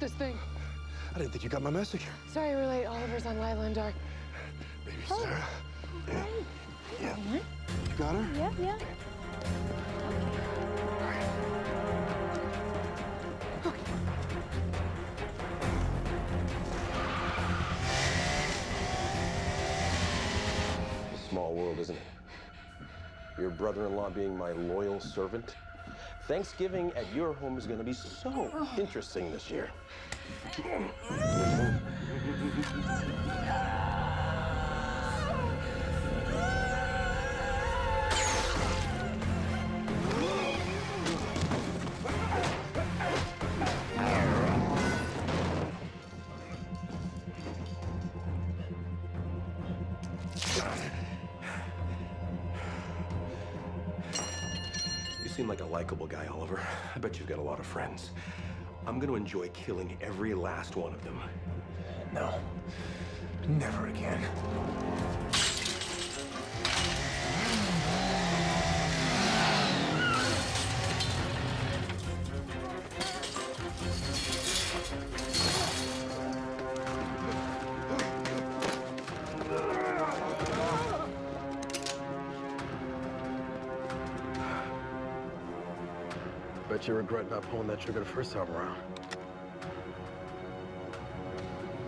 with this thing. I didn't think you got my message. Sorry we're late. Oliver's on Lyla and Dark. Baby Sarah. Yeah. Yeah. You got her? Yeah, yeah. Small world, isn't it? Your brother-in-law being my loyal servant. Thanksgiving at your home is going to be so interesting this year. You seem like a likable guy, Oliver. I bet you've got a lot of friends. I'm gonna enjoy killing every last one of them. No, never again. Bet you regret not pulling that trigger the first time around.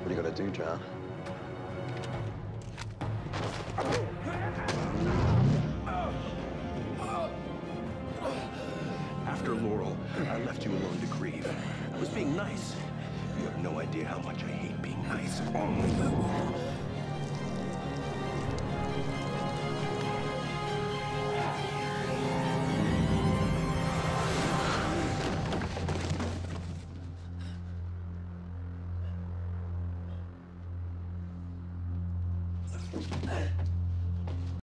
What are you gonna do, John? After Laurel, I left you alone to grieve. I was being nice. You have no idea how much I hate being nice.